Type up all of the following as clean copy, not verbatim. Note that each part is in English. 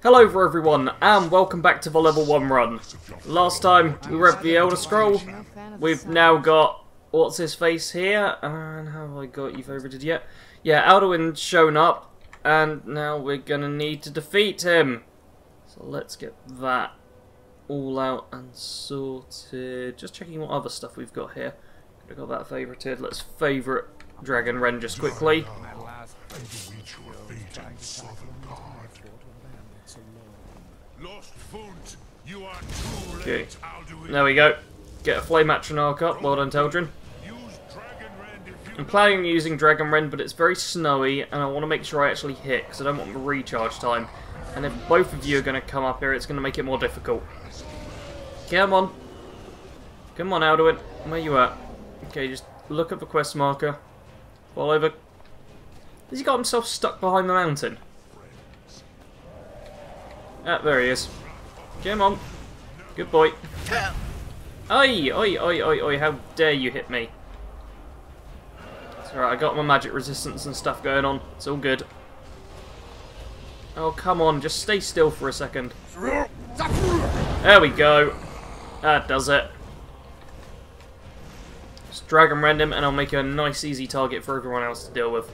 Hello everyone, and welcome back to the level 1 run. Last time we read the Elder Scroll, we've now got what's-his-face here, and have I got you favorited yet? Yeah, Alduin's shown up, and now we're gonna need to defeat him. So let's get that all out and sorted. Just checking what other stuff we've got here. Could have got that favorited. Let's favorite Dragonrend just quickly. Okay, there we go. Get a flame atronarch up. Well done, Teldrin. I'm planning on using Dragonrend, but it's very snowy, and I want to make sure I actually hit, because I don't want the recharge time. And if both of you are going to come up here, it's going to make it more difficult. Come on. Come on, Alduin. Where you at? Okay, just look at the quest marker. Fall over. Has he got himself stuck behind the mountain? Ah, there he is. Come on. Good boy. Oi, oi, oi, oi, oi, how dare you hit me. It's alright, I got my magic resistance and stuff going on. It's all good. Oh, come on, just stay still for a second. There we go. That does it. Just Dragonrend him, and I'll make a nice easy target for everyone else to deal with.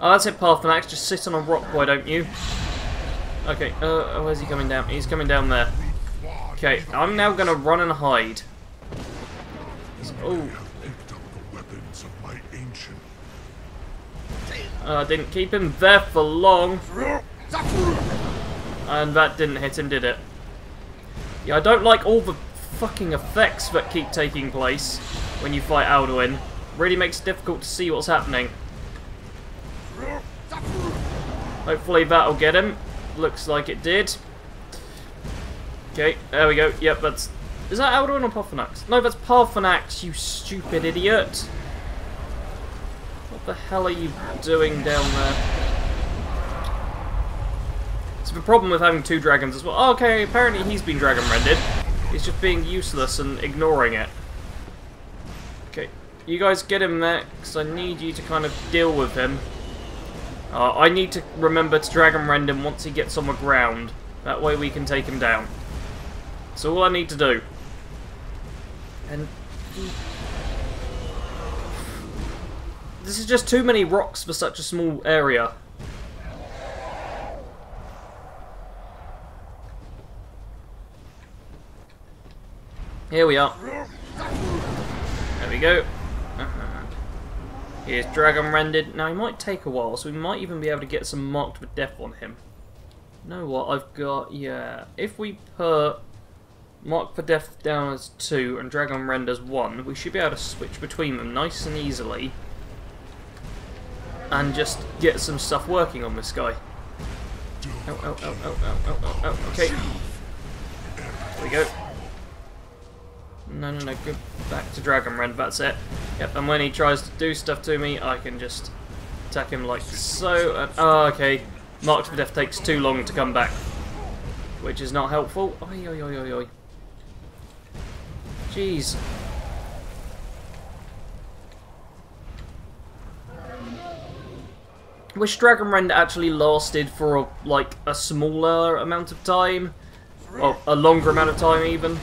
Oh, that's it, Paarthurnax. Just sit on a rock, why don't you? Okay, where's he coming down? He's coming down there. Okay, I'm now going to run and hide. Oh. I didn't keep him there for long. And that didn't hit him, did it? Yeah, I don't like all the fucking effects that keep taking place when you fight Alduin. Really makes it difficult to see what's happening. Hopefully that'll get him. Looks like it did. Okay, there we go. Yep, that's... Is that Alduin or Paarthurnax? No, that's Paarthurnax, you stupid idiot. What the hell are you doing down there? It's the problem with having two dragons as well. Oh, okay, apparently he's been Dragonrended. He's just being useless and ignoring it. Okay, you guys get him there, because I need you to kind of deal with him. I need to remember to Dragonrend him once he gets on the ground. That way we can take him down. That's all I need to do. And... This is just too many rocks for such a small area. Here we are. There we go. Here's Dragonrended. Now, he might take a while, so we might even be able to get some Marked for Death on him. You know what? I've got... Yeah. If we put Marked for Death down as 2 and Dragonrend as 1, we should be able to switch between them nice and easily. And just get some stuff working on this guy. Oh, oh, oh, oh, oh, oh, oh, oh. Okay. There we go. No, no, no, go back to Dragonrend, that's it. Yep, and when he tries to do stuff to me, I can just attack him like so. And, oh, okay. Marked for Death takes too long to come back, which is not helpful. Oi, oi, oi, oi, oi. Jeez. Wish Dragonrend actually lasted for, a smaller amount of time. Well, a longer amount of time, even.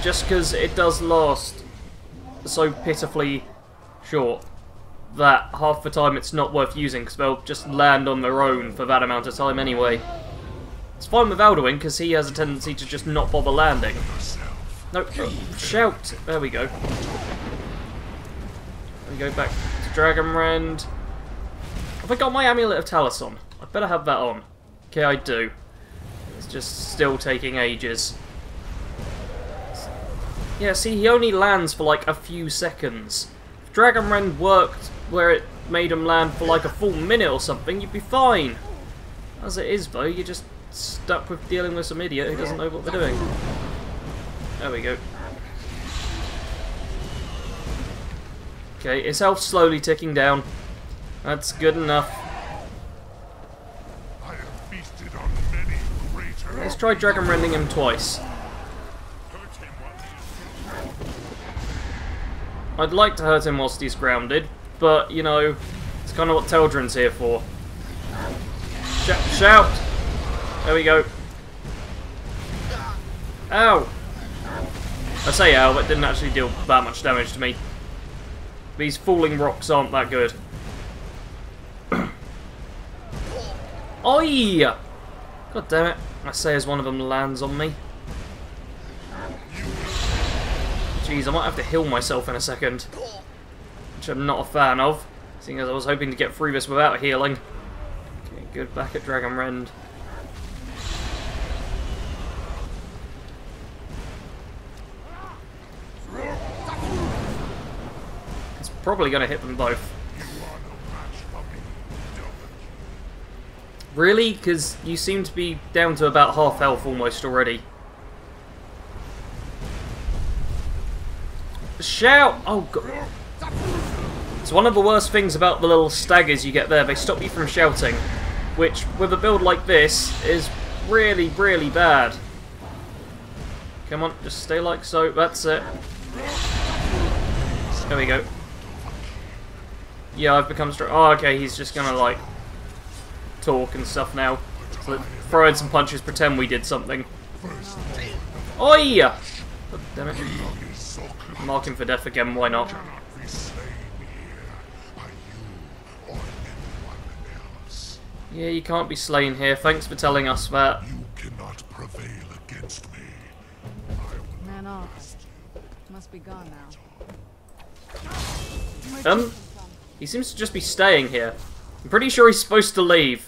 Just because it does last so pitifully short that half the time it's not worth using because they'll just land on their own for that amount of time anyway. It's fine with Alduin because he has a tendency to just not bother landing. No, shout! There we go. There we go, back to Dragonrend. Have I got my Amulet of Talos on? I better have that on. Okay, I do. It's just still taking ages. Yeah, see, he only lands for like a few seconds. If Dragonrend worked where it made him land for like a full minute or something, you'd be fine. As it is, though, you're just stuck with dealing with some idiot who doesn't know what they're doing. There we go. Okay, his health's slowly ticking down. That's good enough. Let's try Dragonrending him twice. I'd like to hurt him whilst he's grounded, but, you know, it's kind of what Teldrin's here for. Shout! There we go. Ow! I say ow, but it didn't actually deal that much damage to me. These falling rocks aren't that good. Oi! God damn it. I say as one of them lands on me. Jeez, I might have to heal myself in a second. Which I'm not a fan of, seeing as I was hoping to get through this without healing. Okay, good, back at Dragonrend. It's probably going to hit them both. Really? Because you seem to be down to about half health almost already. Shout! Oh god. It's one of the worst things about the little staggers you get there. They stop you from shouting. Which, with a build like this, is really, really bad. Come on, just stay like so. That's it. There we go. Yeah, I've become strong. Oh, okay, he's just going to, like, talk and stuff now. So throw in some punches, pretend we did something. Oh yeah! God damn it. Mark him for death again, why not? Yeah, you can't be slain here. Thanks for telling us that. You cannot prevail against me. Man off. Must be gone now. He seems to just be staying here. I'm pretty sure he's supposed to leave.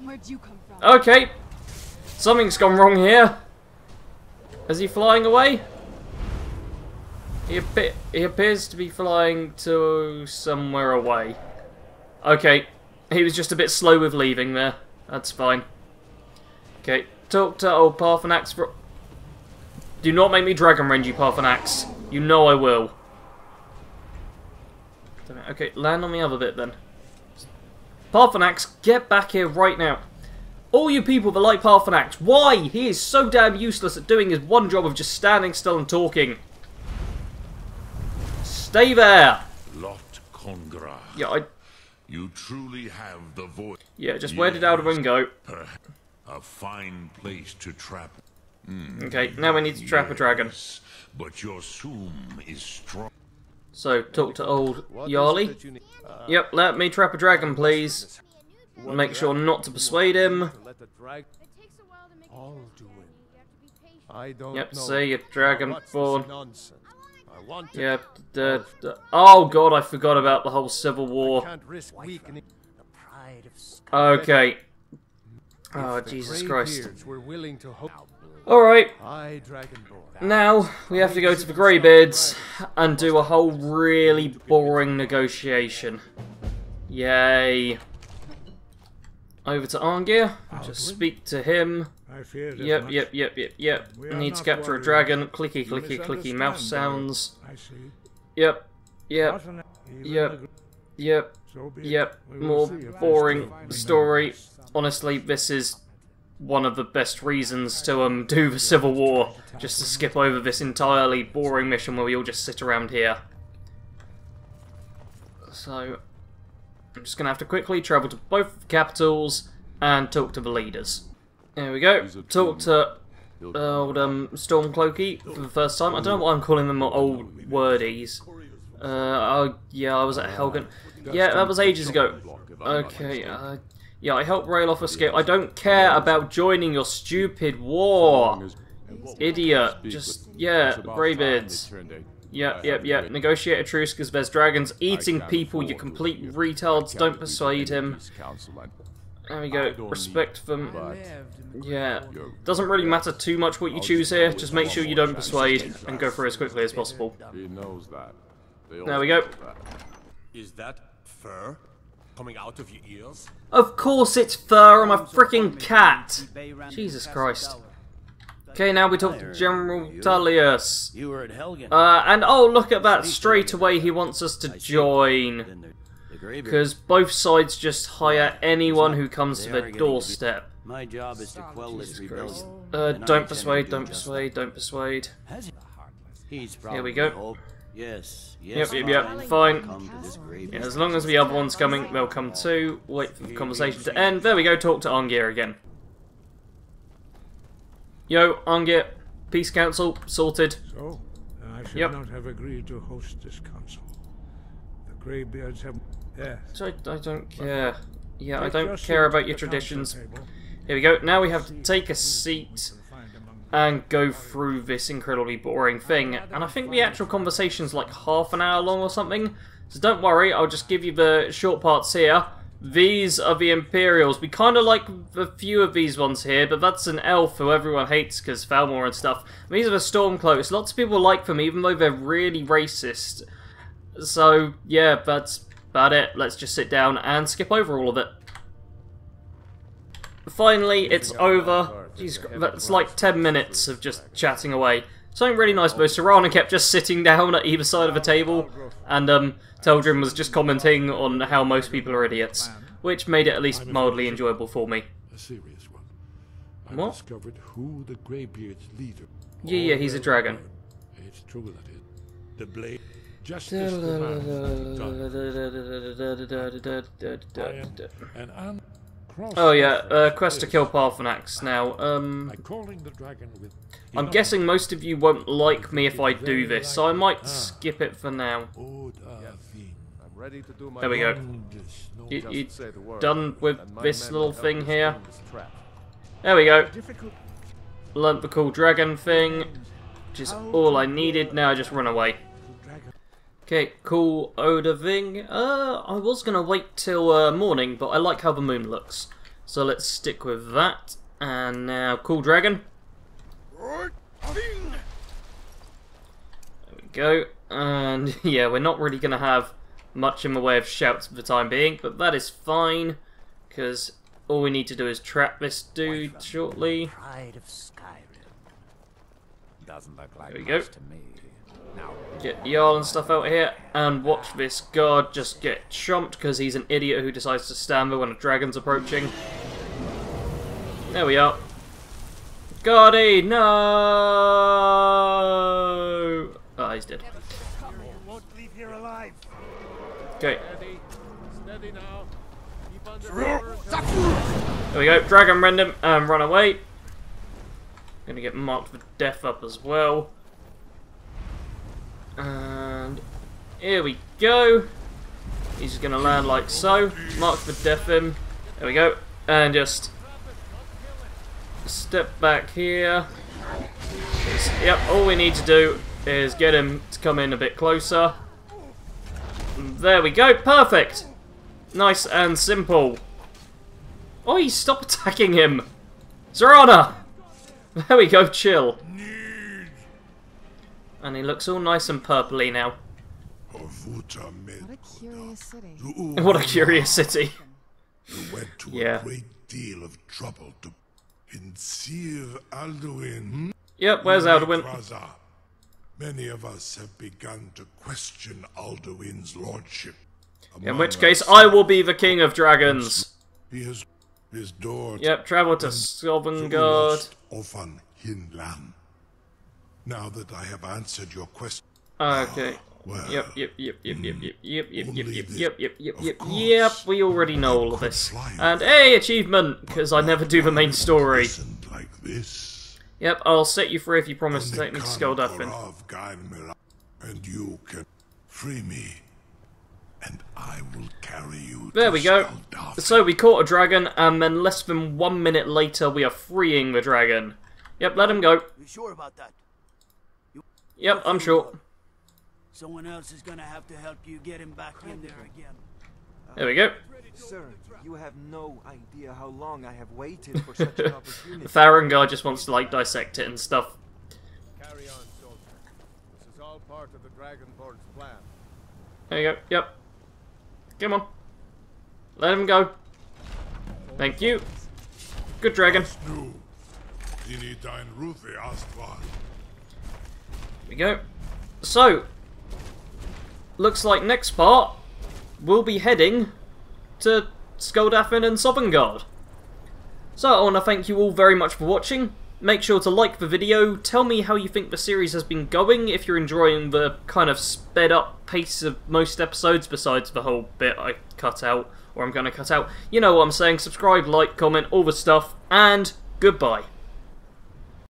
Where'd you come from? Okay, something's gone wrong here. Is he flying away? He appears to be flying to somewhere away. Okay, he was just a bit slow with leaving there. That's fine. Okay, talk to old Paarthurnax for. Do not make me Dragonrend, you Paarthurnax. You know I will. Okay, land on the other bit then. Paarthurnax, get back here right now. All you people that like Paarthurnax, why? He is so damn useless at doing his one job of just standing still and talking. Stay there. Lot Congra. Yeah, you truly have the voice. Yeah, just where did Alduin go? A fine place to trap. Okay, now we need to trap a dragon. But your zoom is strong. So, talk to old Yarl. Yep, let me trap a dragon, please. Make sure not to persuade him. Yep, say you're Dragonborn. Yep, oh god, I forgot about the whole Civil War. Okay. Oh, Jesus Christ. Alright, now we have to go to the Greybeards and do a whole really boring negotiation. Yay. Over to Arngeir, just speak to him. Yep. Need to capture a dragon. Clicky, clicky, clicky mouse sounds. Yep. More boring story. Honestly, this is one of the best reasons to do the Civil War, just to skip over this entirely boring mission where we all just sit around here. So, I'm just going to have to quickly travel to both capitals and talk to the leaders. There we go. Talk to old Stormcloaky for the first time. I don't know why I'm calling them old wordies. Yeah, I was at Helgen. Yeah, that was ages ago. Okay, yeah, I helped Ralof escape. I don't care about joining your stupid war. Idiot. Just, yeah, Greybeards. Yep. Negotiate a truce because there's dragons eating people, you complete retards. Don't persuade him. There we go. Respect them. Yeah. Doesn't really matter too much what you choose here. Just make sure you don't persuade and go through as quickly as possible. There we go. Is that fur coming out of your ears? Of course it's fur, I'm a freaking cat! Jesus Christ. Okay, now we talk to General Tullius. And oh, look at that, straight away he wants us to join. Because both sides just hire anyone who comes to their doorstep. My job is to quell this Christ. Don't persuade, don't persuade, don't persuade. Here we go. Yes. Yep, fine. Yeah, as long as the other one's coming, they'll come too. Wait for the conversation to end. There we go, talk to Arngeir again. Yo, Arngeir, peace council, sorted. So, I should not have agreed to host this council. The Greybeards have... Yeah. So I don't care. Yeah, I don't care about your traditions. Here we go. Now we have to take a seat and go through this incredibly boring thing. And I think the actual conversation's like half an hour long or something. So don't worry, I'll just give you the short parts here. These are the Imperials. We kind of like a few of these ones here, but that's an elf who everyone hates because Thalmor and stuff. And these are the Stormcloaks. Lots of people like them, even though they're really racist. So, yeah, that's... about it. Let's just sit down and skip over all of it. Finally, it's over. Jeez, that's like 10 minutes of just chatting away. Something really nice, though. Serana kept just sitting down at either side of a table, and Teldrin was just commenting on how most people are idiots, which made it at least mildly enjoyable for me. What? Yeah, he's a dragon. It's true that the blade. Justice oh yeah, quest to kill Paarthurnax now. I'm guessing most of you won't like me if I do this, so I might skip it for now. There we go. You done with this little thing here? There we go. Learnt the cool dragon thing, which is all I needed. Now I just run away. Okay, cool Oda thing. I was going to wait till morning, but I like how the moon looks. So let's stick with that. And now, cool dragon. There we go. And yeah, we're not really going to have much in the way of shouts for the time being, but that is fine, because all we need to do is trap this dude shortly. There we go. Get Yarl and stuff out here, and watch this guard just get chomped because he's an idiot who decides to stand there when a dragon's approaching. There we are. Skadi, no! Oh, he's dead. Okay. There we go. Dragon Wren him and run away. Gonna get marked for death up as well. And here we go. He's just going to land like so. Mark for death him. There we go. And just step back here. Yep, all we need to do is get him to come in a bit closer. There we go. Perfect. Nice and simple. Oi, stop attacking him. Serana. There we go. Chill. And he looks all nice and purpley now. What a curious city. What a curious city. You went to a great deal of trouble to ensure Alduin. Yep, where's Alduin? Many of us have begun to question Alduin's lordship. In which case, I will be the king of dragons. He has his door. Yep, travel to Sovngarde. Now that I have answered your question. Okay. Yep, we already know all of this. And hey, achievement, because I never do the main story. Yep, I'll set you free if you promise to take me to Skuldafn. And you can free me. And I will carry you. There we go. So we caught a dragon, and then less than 1 minute later we are freeing the dragon. Yep, let him go. You sure about that? Yep, I'm sure. Someone else is gonna have to help you get him back in there again. There we go. Sir, you have no idea how long I have waited for such an opportunity. Farengar just wants to like dissect it and stuff. Carry on, soldier. This is all part of the Dragonborn's plan. There you go. Yep. Come on. Let him go. Thank you. Good dragon. We go. So, looks like next part we'll be heading to Skuldafn and Sovngarde. So I want to thank you all very much for watching. Make sure to like the video, tell me how you think the series has been going, if you're enjoying the kind of sped up pace of most episodes besides the whole bit I cut out, or I'm gonna cut out. You know what I'm saying, subscribe, like, comment, all the stuff, and goodbye.